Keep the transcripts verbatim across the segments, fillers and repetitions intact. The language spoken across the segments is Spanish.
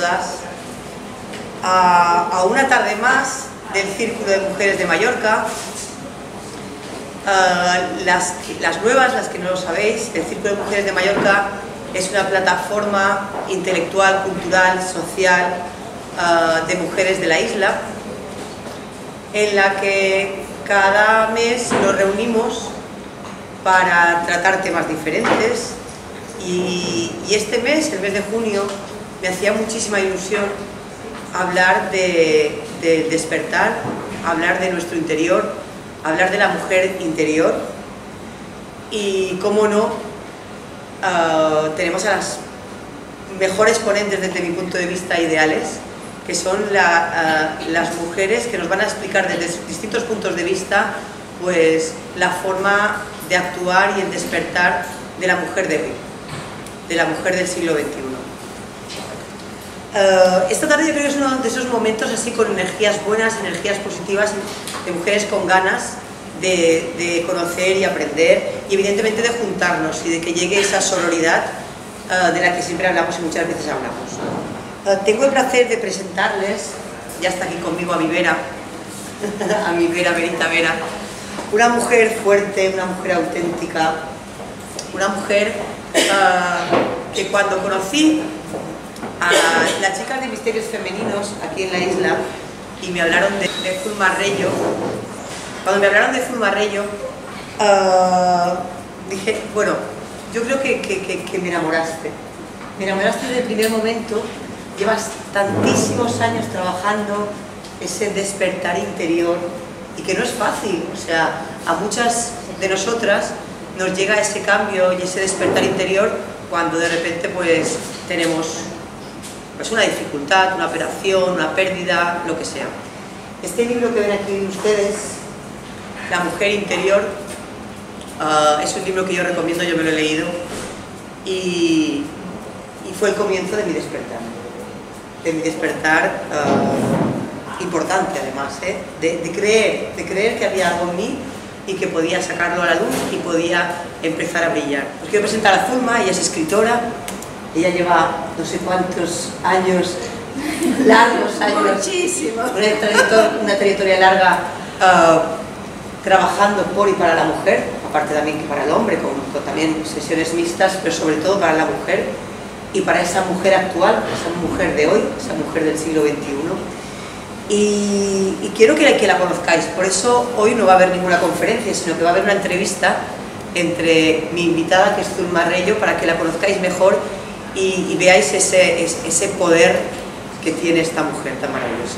todas a, a una tarde más del Círculo de Mujeres de Mallorca. Uh, las, las nuevas, las que no lo sabéis, el Círculo de Mujeres de Mallorca es una plataforma intelectual, cultural, social uh, de mujeres de la isla, en la que cada mes nos reunimos para tratar temas diferentes. Y, y este mes, el mes de junio, me hacía muchísima ilusión hablar de, de despertar, hablar de nuestro interior, hablar de la mujer interior. Y cómo no, uh, tenemos a las mejores ponentes desde mi punto de vista ideales, que son la, uh, las mujeres que nos van a explicar desde distintos puntos de vista pues la forma de actuar y el despertar de la mujer de hoy, de la mujer del siglo veintiuno. Uh, esta tarde yo creo que es uno de esos momentos así con energías buenas, energías positivas, de mujeres con ganas de, de conocer y aprender, y evidentemente de juntarnos y de que llegue esa sororidad uh, de la que siempre hablamos y muchas veces hablamos. Uh, tengo el placer de presentarles, ya está aquí conmigo a mi Vera, a mi Vera, Verita Vera, una mujer fuerte, una mujer auténtica, una mujer uh, que cuando conocí a las chicas de Misterios Femeninos aquí en la isla y me hablaron de, de Zulma Reyo, cuando me hablaron de Zulma Reyo uh, dije, bueno, yo creo que, que, que, que me enamoraste, me enamoraste desde el primer momento. Llevas tantísimos años trabajando ese despertar interior y que no es fácil, o sea, a muchas de nosotras nos llega ese cambio y ese despertar interior cuando de repente pues tenemos pues, una dificultad, una operación, una pérdida, lo que sea. Este libro que ven aquí ustedes, La mujer interior, uh, es un libro que yo recomiendo, yo me lo he leído y, y fue el comienzo de mi despertar, de mi despertar uh, importante además, ¿eh? de, de creer, de creer que había algo en mí y que podía sacarlo a la luz y podía empezar a brillar. Os quiero presentar a Zulma, ella es escritora, ella lleva no sé cuántos años, largos años, muchísimo, una trayectoria, una trayectoria larga uh, trabajando por y para la mujer, aparte también que para el hombre, con, con también sesiones mixtas, pero sobre todo para la mujer y para esa mujer actual, esa mujer de hoy, esa mujer del siglo veintiuno. Y, y quiero que, que la conozcáis, por eso hoy no va a haber ninguna conferencia, sino que va a haber una entrevista entre mi invitada, que es Zulma Reyo, para que la conozcáis mejor y, y veáis ese, ese poder que tiene esta mujer tan maravillosa.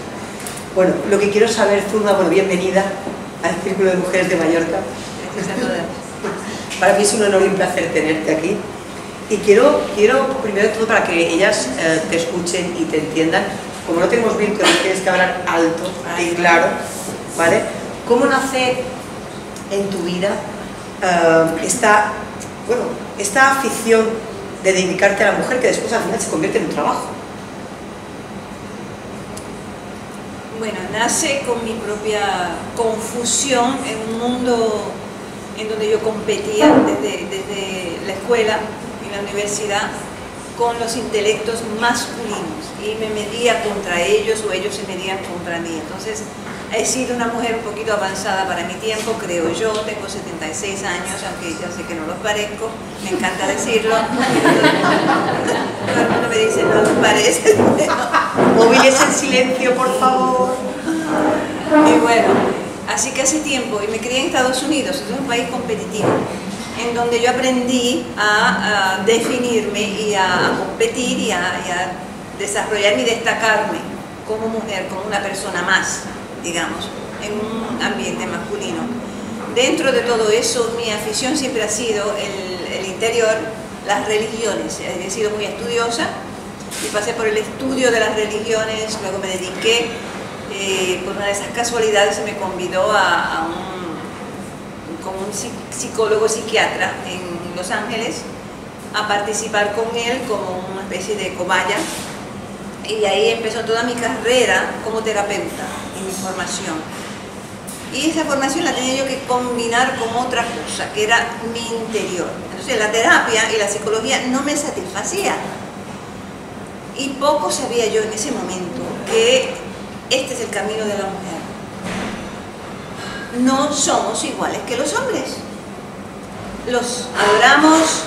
Bueno, lo que quiero saber, Zulma, bueno, bienvenida al Círculo de Mujeres de Mallorca. Gracias a todas. Para mí es un honor y un placer tenerte aquí. Y quiero, quiero primero de todo, para que ellas eh, te escuchen y te entiendan, como no tenemos vínculos, tienes que hablar alto y claro, ¿vale? ¿Cómo nace en tu vida uh, esta, bueno, esta afición de dedicarte a la mujer que después al final se convierte en un trabajo? Bueno, nace con mi propia confusión en un mundo en donde yo competía desde, desde la escuela y la universidad, con los intelectos masculinos y me medía contra ellos o ellos se medían contra mí. Entonces he sido una mujer un poquito avanzada para mi tiempo, creo yo. Tengo setenta y seis años, aunque ya sé que no los parezco, me encanta decirlo. Todo el mundo me dice, no los pareces. Móviles en silencio, por favor. Y bueno, así que hace tiempo, y me crié en Estados Unidos, es un país competitivo, en donde yo aprendí a, a definirme y a competir y a, y a desarrollarme y destacarme como mujer, como una persona más, digamos, en un ambiente masculino. Dentro de todo eso, mi afición siempre ha sido el, el interior, las religiones. He sido muy estudiosa y pasé por el estudio de las religiones, luego me dediqué, eh, por una de esas casualidades se me convidó a, a un con un psicólogo psiquiatra en Los Ángeles a participar con él como una especie de cobaya, y ahí empezó toda mi carrera como terapeuta en mi formación, y esa formación la tenía yo que combinar con otra cosa que era mi interior. Entonces la terapia y la psicología no me satisfacía, y Y poco sabía yo en ese momento que este es el camino de la mujer. No somos iguales que los hombres. Los adoramos,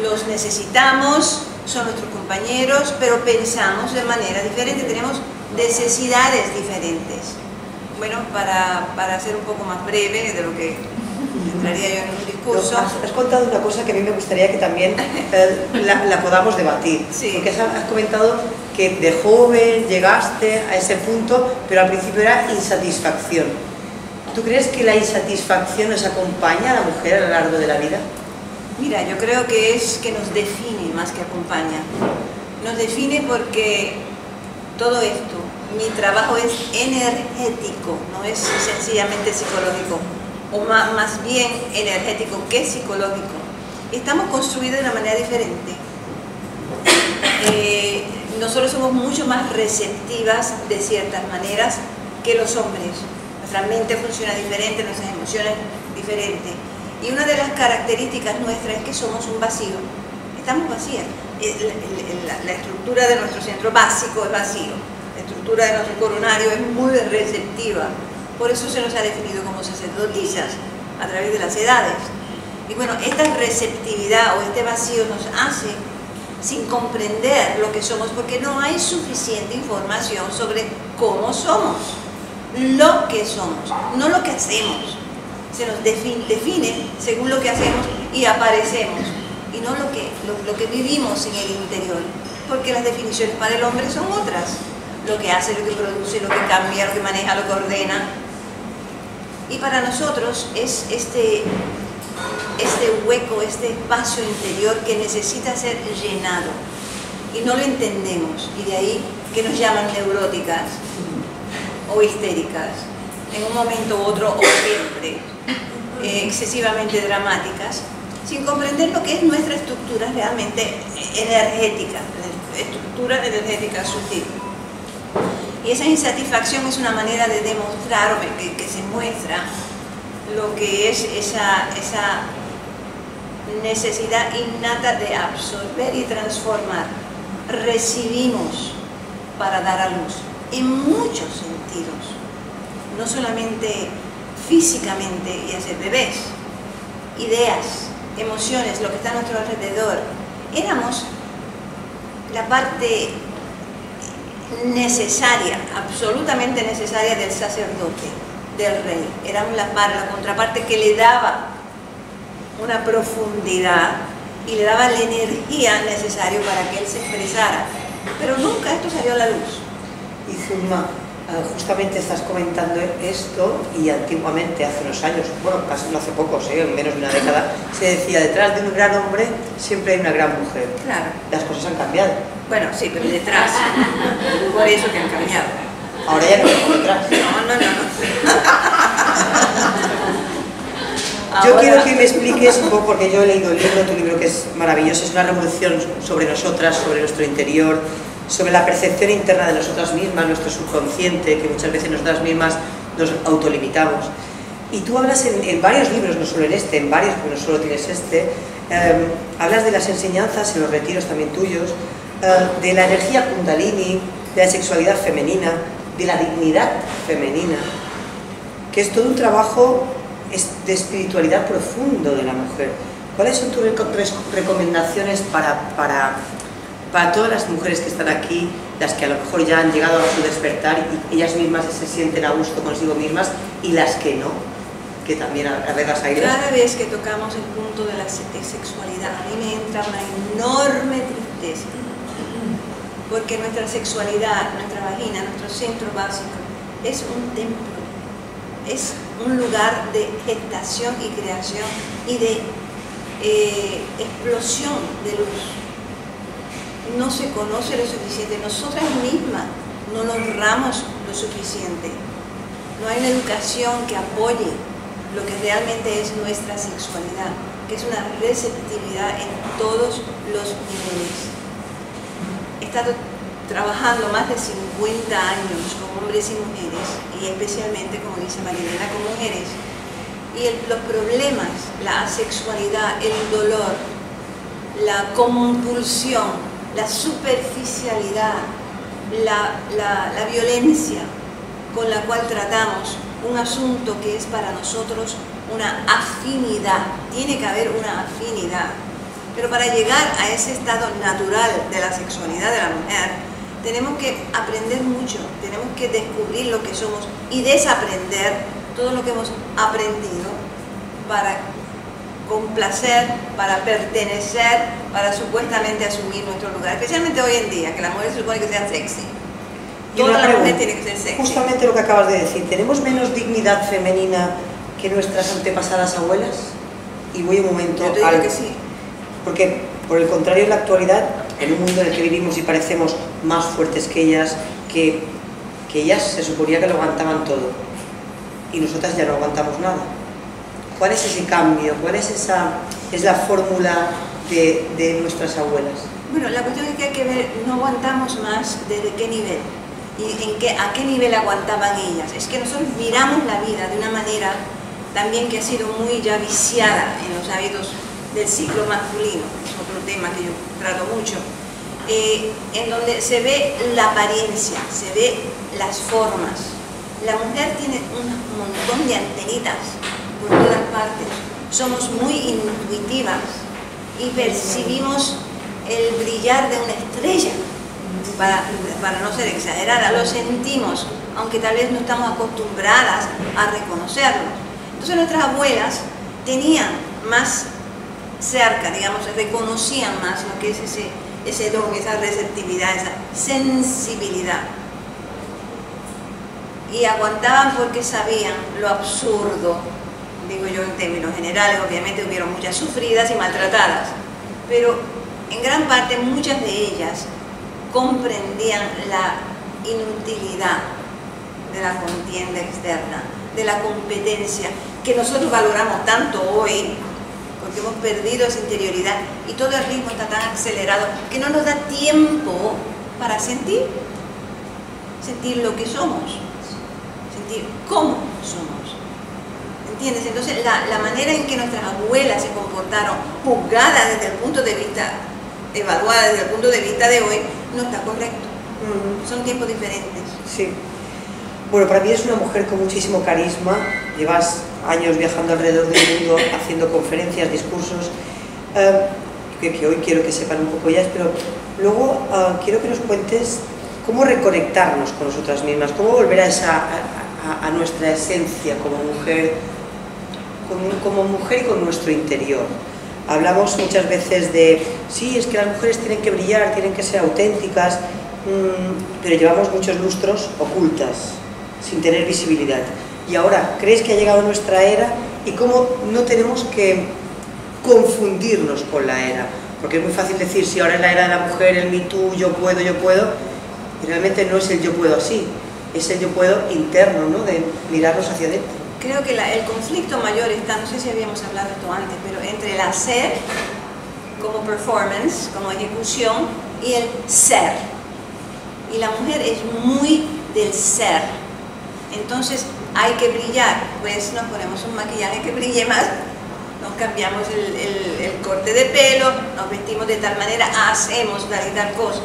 los necesitamos, son nuestros compañeros, pero pensamos de manera diferente, tenemos necesidades diferentes. Bueno, para, para ser un poco más breve de lo que entraría yo en un discurso... Has, has contado una cosa que a mí me gustaría que también eh, la, la podamos debatir. Sí. Porque has, has comentado que de joven llegaste a ese punto, pero al principio era insatisfacción. ¿Tú crees que la insatisfacción nos acompaña a la mujer a lo largo de la vida? Mira, yo creo que es que nos define más que acompaña. Nos define porque todo esto, mi trabajo es energético, no es sencillamente psicológico, o más, más bien energético que psicológico. Estamos construidos de una manera diferente. Eh, nosotros somos mucho más receptivas de ciertas maneras que los hombres. Nuestra mente funciona diferente, nuestras emociones diferentes. Y una de las características nuestras es que somos un vacío, estamos vacías. La, la, la estructura de nuestro centro básico es vacío, la estructura de nuestro coronario es muy receptiva, por eso se nos ha definido como sacerdotisas a través de las edades. Y bueno, esta receptividad o este vacío nos hace sin comprender lo que somos, porque no hay suficiente información sobre cómo somos, lo que somos, no lo que hacemos. Se nos define, define según lo que hacemos y aparecemos, y no lo que, lo, lo que vivimos en el interior, porque las definiciones para el hombre son otras: lo que hace, lo que produce, lo que cambia, lo que maneja, lo que ordena. Y para nosotros es este, este hueco, este espacio interior que necesita ser llenado, y no lo entendemos, y de ahí que nos llaman neuróticas o histéricas, en un momento u otro o siempre, eh, excesivamente dramáticas, sin comprender lo que es nuestra estructura realmente energética, estructura energética sutil. Y esa insatisfacción es una manera de demostrar, o que, que se muestra, lo que es esa, esa necesidad innata de absorber y transformar. Recibimos para dar a luz, en muchos sentidos, no solamente físicamente y hacer bebés, ideas, emociones, lo que está a nuestro alrededor. Éramos la parte necesaria, absolutamente necesaria del sacerdote, del rey. Éramos la, la contraparte que le daba una profundidad y le daba la energía necesaria para que él se expresara. Pero nunca esto salió a la luz. Y Zulma, justamente estás comentando esto, y antiguamente, hace unos años, bueno, casi no hace pocos, ¿eh? menos de una década, se decía: detrás de un gran hombre siempre hay una gran mujer. Claro. Las cosas han cambiado. Bueno, sí, pero detrás, por eso que han cambiado. Ahora ya no estamos detrás. No, no, no. no. Yo Ahora... quiero que me expliques un poco, porque yo he leído el libro, tu libro, que es maravilloso, es una revolución sobre nosotras, sobre nuestro interior, sobre la percepción interna de nosotras mismas, nuestro subconsciente, que muchas veces nosotras mismas nos autolimitamos. Y tú hablas en, en varios libros, no solo en este, en varios, porque no solo tienes este, eh, hablas de las enseñanzas, en los retiros también tuyos, eh, de la energía kundalini, de la sexualidad femenina, de la dignidad femenina, que es todo un trabajo de espiritualidad profundo de la mujer. ¿Cuáles son tus recomendaciones para... para para todas las mujeres que están aquí, las que a lo mejor ya han llegado a su despertar y ellas mismas se sienten a gusto consigo mismas, y las que no, que también a veces hay... Cada vez que tocamos el punto de la sexualidad, a mí me entra una enorme tristeza, porque nuestra sexualidad, nuestra vagina, nuestro centro básico, es un templo, es un lugar de gestación y creación y de eh, explosión de luz. No se conoce lo suficiente, nosotras mismas no nos honramos lo suficiente. No hay una educación que apoye lo que realmente es nuestra sexualidad, que es una receptividad en todos los niveles. He estado trabajando más de cincuenta años con hombres y mujeres, y especialmente, como dice Marilena, con mujeres. Y el, los problemas, la asexualidad, el dolor, la compulsión, la superficialidad, la, la, la violencia con la cual tratamos un asunto que es para nosotros una afinidad. Tiene que haber una afinidad. Pero para llegar a ese estado natural de la sexualidad de la mujer, tenemos que aprender mucho, tenemos que descubrir lo que somos y desaprender todo lo que hemos aprendido para complacer, para pertenecer, para supuestamente asumir nuestro lugar. Especialmente hoy en día, que la mujer se supone que sea sexy. Toda la mujer tiene que ser sexy. Justamente lo que acabas de decir, ¿tenemos menos dignidad femenina que nuestras antepasadas abuelas? Y voy un momento Yo te digo al... que sí. Porque, por el contrario, en la actualidad, en un mundo en el que vivimos y parecemos más fuertes que ellas, que, que ellas se suponía que lo aguantaban todo, y nosotras ya no aguantamos nada. ¿Cuál es ese cambio? ¿Cuál es esa es la fórmula de, de nuestras abuelas? Bueno, la cuestión es que hay que ver, no aguantamos más desde qué nivel, y en qué, a qué nivel aguantaban ellas. Es que nosotros miramos la vida de una manera también que ha sido muy ya viciada en los hábitos del ciclo masculino, es otro tema que yo trato mucho, eh, en donde se ve la apariencia, se ve las formas. La mujer tiene un montón de antenitas por todas partes, somos muy intuitivas y percibimos el brillar de una estrella, para, para no ser exagerada, lo sentimos, aunque tal vez no estamos acostumbradas a reconocerlo. Entonces nuestras abuelas tenían más cerca, digamos, reconocían más lo que es ese, ese don, esa receptividad, esa sensibilidad. Y aguantaban porque sabían lo absurdo, digo yo en términos generales, obviamente hubieron muchas sufridas y maltratadas, pero en gran parte muchas de ellas comprendían la inutilidad de la contienda externa, de la competencia, que nosotros valoramos tanto hoy, porque hemos perdido esa interioridad y todo el ritmo está tan acelerado que no nos da tiempo para sentir, sentir lo que somos, sentir cómo somos, ¿entiendes? Entonces la, la manera en que nuestras abuelas se comportaron, juzgada desde el punto de vista, evaluada desde el punto de vista de hoy, no está correcto. Uh-huh. Son tiempos diferentes. Sí. Bueno, para mí eres una mujer con muchísimo carisma, llevas años viajando alrededor del mundo, haciendo conferencias, discursos, eh, que, que hoy quiero que sepan un poco ellas, pero luego eh, quiero que nos cuentes cómo reconectarnos con nosotras mismas, cómo volver a, esa, a, a, a nuestra esencia como mujer, como, como mujer y con nuestro interior. Hablamos muchas veces de, sí, es que las mujeres tienen que brillar, tienen que ser auténticas, mmm, pero llevamos muchos lustros ocultas, sin tener visibilidad. Y ahora, ¿crees que ha llegado nuestra era? ¿Y cómo no tenemos que confundirnos con la era? Porque es muy fácil decir, si ahora es la era de la mujer, el Me Too, yo puedo, yo puedo, y realmente no es el yo puedo así, es el yo puedo interno, ¿no? De mirarnos hacia adentro. Creo que la, el conflicto mayor está, no sé si habíamos hablado de esto antes, pero entre el hacer como performance, como ejecución, y el ser. Y la mujer es muy del ser. Entonces hay que brillar, pues nos ponemos un maquillaje que brille más, nos cambiamos el, el, el corte de pelo, nos vestimos de tal manera, hacemos tal y tal cosa.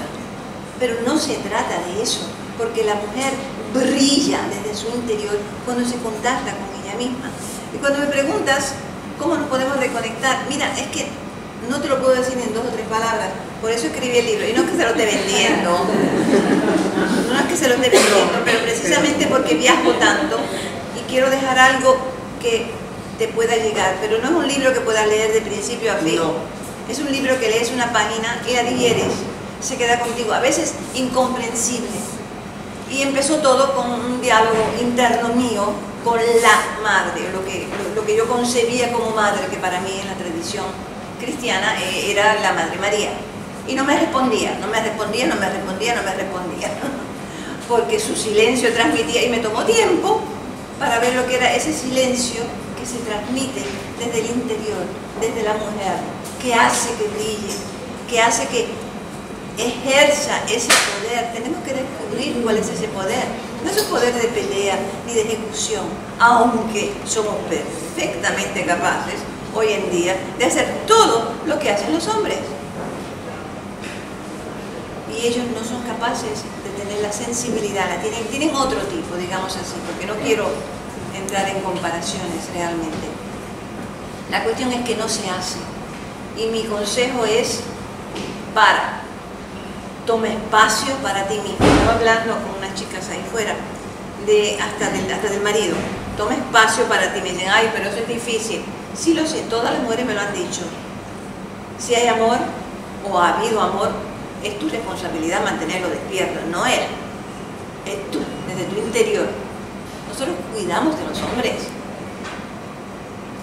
Pero no se trata de eso, porque la mujer brilla desde su interior cuando se contacta con ella misma. Y cuando me preguntas cómo nos podemos reconectar, mira, es que no te lo puedo decir en dos o tres palabras, por eso escribí el libro, y no es que se lo esté vendiendo, no es que se lo esté vendiendo, pero precisamente porque viajo tanto y quiero dejar algo que te pueda llegar, pero no es un libro que puedas leer de principio a fin, no. Es un libro que lees una página y la digieres, se queda contigo, a veces incomprensible. Y empezó todo con un diálogo interno mío con la madre, lo que, lo, lo que yo concebía como madre, que para mí en la tradición cristiana eh, era la Madre María. Y no me respondía, no me respondía, no me respondía, no me respondía, porque su silencio transmitía, y me tomó tiempo para ver lo que era ese silencio que se transmite desde el interior, desde la mujer, que hace que brille, que hace que ejerza ese poder. Tenemos que descubrir cuál es ese poder. No es un poder de pelea ni de ejecución, aunque somos perfectamente capaces hoy en día de hacer todo lo que hacen los hombres. y ellos no son capaces de tener la sensibilidad, la tienen, tienen otro tipo, digamos así, porque no quiero entrar en comparaciones realmente. La cuestión es que no se hace, y mi consejo es, para, toma espacio para ti mismo. Estaba hablando con unas chicas ahí fuera, de, hasta, del, hasta del marido, toma espacio para ti. Me dicen, ay, pero eso es difícil. Sí lo sé, todas las mujeres me lo han dicho. Si hay amor, o ha habido amor, es tu responsabilidad mantenerlo despierto, no él. Es tú, desde tu interior. Nosotros cuidamos de los hombres.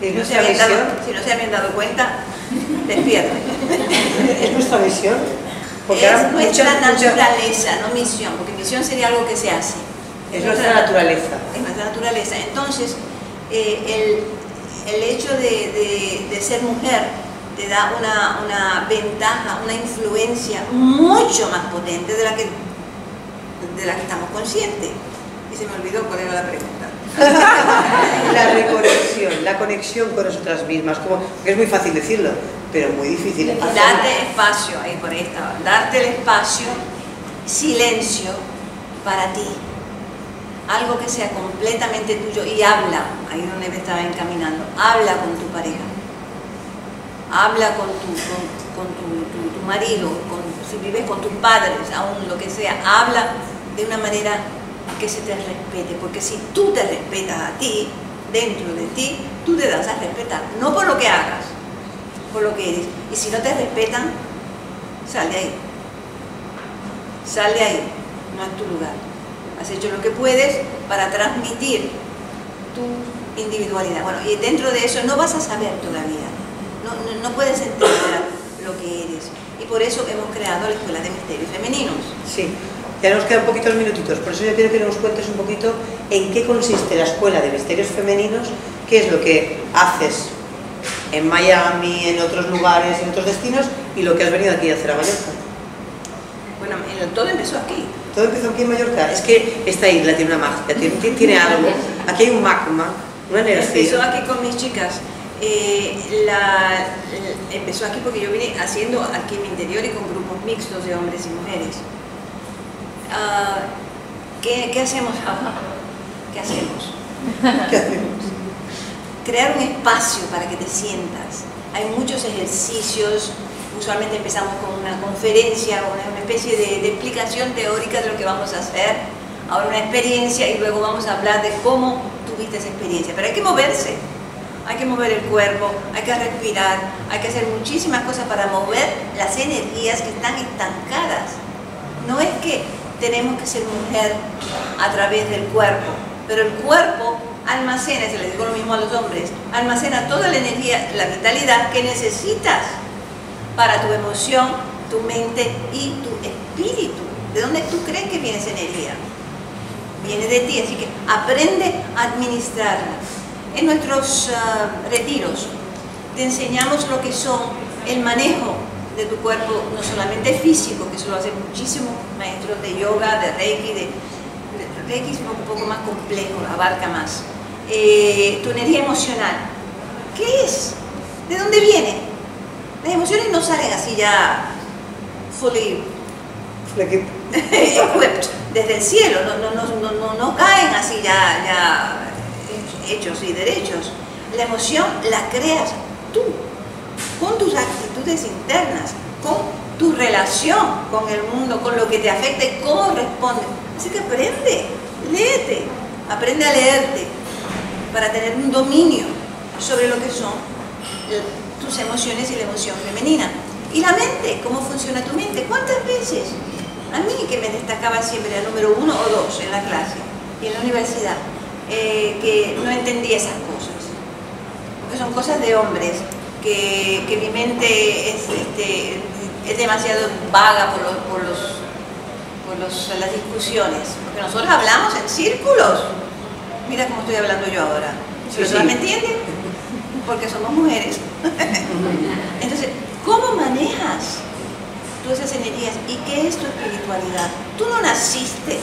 Si no, se habían dado, si no se habían dado cuenta, despierta. Es nuestra misión. Porque es nuestra muchas, naturaleza, muchas... no misión, porque misión sería algo que se hace. Es, es nuestra naturaleza. Es nuestra naturaleza. Entonces, eh, el, el hecho de, de, de ser mujer te da una, una ventaja, una influencia mucho más potente de la que, de la que estamos conscientes. Y se me olvidó cuál era la pregunta. La reconexión, la conexión con nosotras mismas, como, que es muy fácil decirlo, pero muy difícil. Darte espacio, ahí por ahí estaba, darte el espacio, silencio para ti. Algo que sea completamente tuyo y habla, ahí donde me estaba encaminando, habla con tu pareja. Habla con, tu, con, con tu, tu, tu marido, con, si vives con tus padres, aún lo que sea, habla de una manera que se te respete, porque si tú te respetas a ti, dentro de ti, tú te das a respetar, no por lo que hagas, por lo que eres. Y si no te respetan, sal de ahí, sal de ahí, no es tu lugar. Has hecho lo que puedes para transmitir tu individualidad. Bueno, y dentro de eso no vas a saber todavía. No, no, no puedes entender lo que eres. Y por eso hemos creado la Escuela de Misterios Femeninos. Sí, ya nos quedan poquitos minutitos, por eso yo quiero que nos cuentes un poquito en qué consiste la Escuela de Misterios Femeninos, qué es lo que haces en Miami, en otros lugares, en otros destinos, y lo que has venido aquí a hacer a Mallorca. Bueno, todo empezó aquí. Todo empezó aquí en Mallorca. Es que esta isla tiene una magia, tiene, tiene algo. Aquí hay un magma, una energía. Empezó aquí con mis chicas. Eh, la, eh, empezó aquí porque yo vine haciendo aquí en mi interior y con grupos mixtos de hombres y mujeres. Uh, ¿qué, qué hacemos ahora? ¿Qué hacemos? ¿Qué hacemos? Crear un espacio para que te sientas. Hay muchos ejercicios, usualmente empezamos con una conferencia o una, una especie de, de explicación teórica de lo que vamos a hacer, ahora una experiencia y luego vamos a hablar de cómo tuviste esa experiencia, pero hay que moverse. Hay que mover el cuerpo, hay que respirar, hay que hacer muchísimas cosas para mover las energías que están estancadas. No es que tenemos que ser mujer a través del cuerpo, pero el cuerpo almacena, se les digo lo mismo a los hombres, almacena toda la energía, la vitalidad que necesitas para tu emoción, tu mente y tu espíritu. ¿De dónde tú crees que viene esa energía? Viene de ti, así que aprende a administrarla. En nuestros uh, retiros te enseñamos lo que son el manejo de tu cuerpo, no solamente físico, que eso lo hacen muchísimos maestros de yoga, de reiki, de, de reiki es un poco más complejo, abarca más. Eh, tu energía emocional, ¿qué es? ¿De dónde viene? Las emociones no salen así ya fully equipped, desde el cielo, no, no, no, no, no caen así ya... ya hechos y derechos. La emoción la creas tú, con tus actitudes internas, con tu relación con el mundo, con lo que te afecta y cómo respondes. Así que aprende, léete, aprende a leerte para tener un dominio sobre lo que son tus emociones y la emoción femenina. Y la mente, cómo funciona tu mente. ¿Cuántas veces? A mí que me destacaba siempre la número uno o dos en la clase y en la universidad. Eh, que no entendía esas cosas, porque son cosas de hombres, que, que mi mente es, este, es demasiado vaga por, los, por, los, por los, las discusiones, porque nosotros hablamos en círculos. Mira cómo estoy hablando yo ahora, sí, sí. ¿Me entienden? Porque somos mujeres. Entonces, ¿cómo manejas tú esas energías? ¿Y qué es tu espiritualidad? Tú no naciste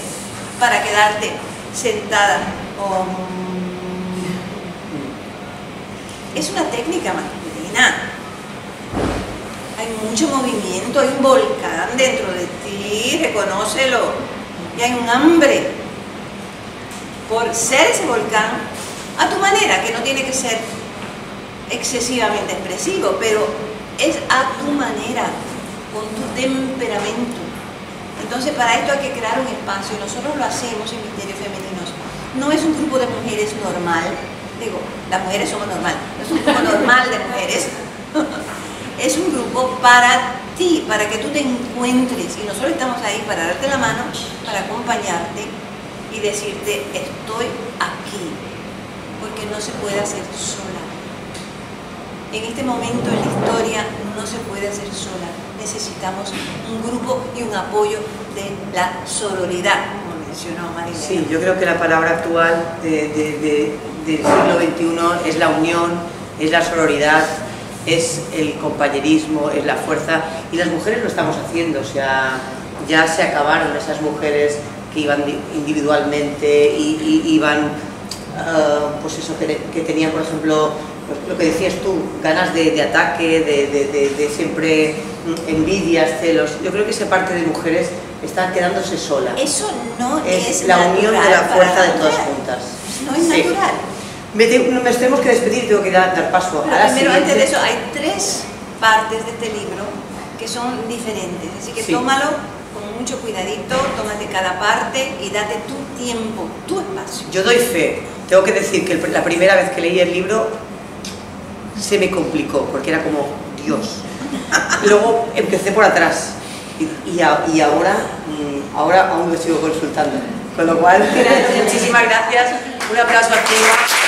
para quedarte sentada. Oh. Es una técnica masculina. Hay mucho movimiento, hay un volcán dentro de ti, sí, reconócelo. Y hay un hambre por ser ese volcán a tu manera, que no tiene que ser excesivamente expresivo, pero es a tu manera, con tu temperamento. Entonces, para esto hay que crear un espacio, y nosotros lo hacemos en Misterios Femeninos. No es un grupo de mujeres normal, digo, las mujeres somos normal, no es un grupo normal de mujeres, es un grupo para ti, para que tú te encuentres, y nosotros estamos ahí para darte la mano, para acompañarte y decirte, estoy aquí, porque no se puede hacer sola. En este momento en la historia no se puede hacer sola, necesitamos un grupo y un apoyo de la sororidad, como mencionó Marilena. Sí, yo creo que la palabra actual de, de, de, del siglo veintiuno es la unión, es la sororidad, es el compañerismo, es la fuerza, y las mujeres lo estamos haciendo, o sea, ya se acabaron esas mujeres que iban individualmente y, y iban, uh, pues eso, que, que tenían, por ejemplo, lo que decías tú, ganas de, de ataque, de, de, de, de siempre envidias, celos. Yo creo que esa parte de mujeres está quedándose sola. Eso no es, es la unión de la fuerza de todas juntas. No es sí. natural. Me, te, me tenemos que despedir, tengo que dar, dar paso a la siguiente. Primero, antes de eso, hay tres partes de este libro que son diferentes, así que sí. tómalo con mucho cuidadito, tómate cada parte y date tu tiempo, tu espacio. Yo doy fe, tengo que decir que la primera vez que leí el libro se me complicó, porque era como Dios. Luego empecé por atrás y, y, a, y ahora, ahora aún lo sigo consultando, con lo cual, muchísimas gracias, un aplauso activo.